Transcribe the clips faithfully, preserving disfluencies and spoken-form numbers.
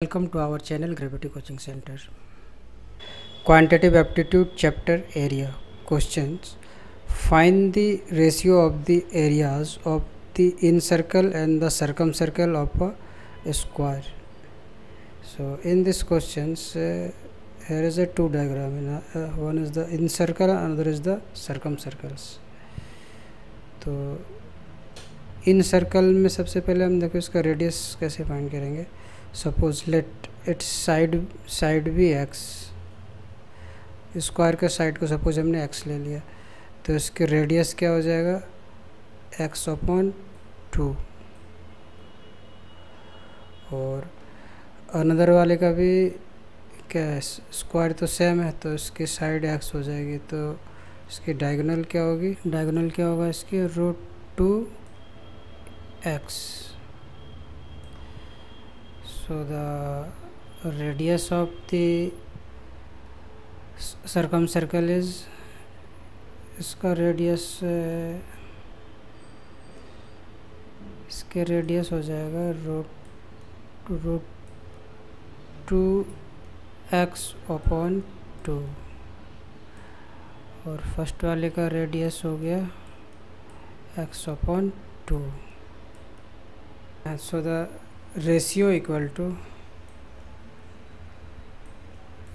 Welcome to our channel Gravity Coaching Center. Quantitative aptitude chapter area questions. Find the ratio of the areas of the incircle and the circumcircle of a square. So in this questions uh, here is a two diagram. In, uh, one is the incircle, another is the circumcircles. So incircle में सबसे पहले हम देखो इसका radius कैसे find करेंगे. Suppose let its side side भी x, square के side को suppose हमने x ले लिया तो इसके radius क्या हो जाएगा x upon two. और another वाले का भी क्या है, square तो same है तो इसकी side x हो जाएगी तो इसकी diagonal क्या होगी, diagonal क्या होगा इसकी root two x. So the radius of the circumcircle is इसका radius इसके radius हो जाएगा root root two x upon two और first वाले का radius हो गया x upon two and so the ratio equal to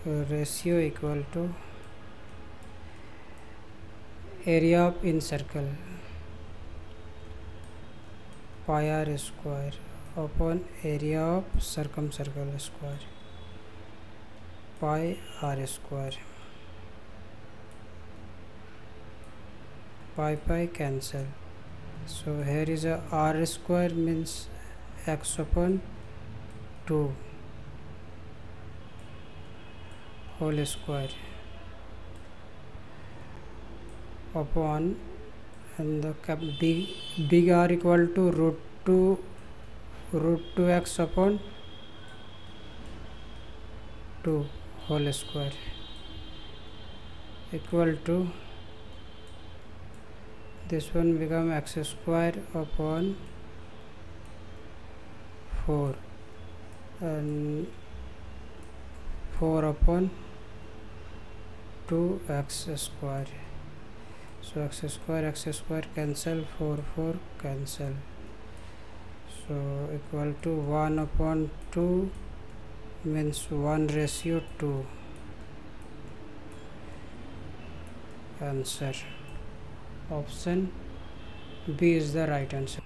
ratio equal to area of incircle pi r square upon area of circumcircle square pi r square. Pi pi cancel, so here is a r square means x upon two whole square upon and the cap big, big R equal to root two root two x upon two whole square equal to this one become x square upon four and four upon two x square. So x square x square cancel, four four cancel, so equal to one upon two means one ratio two answer. Option B is the right answer.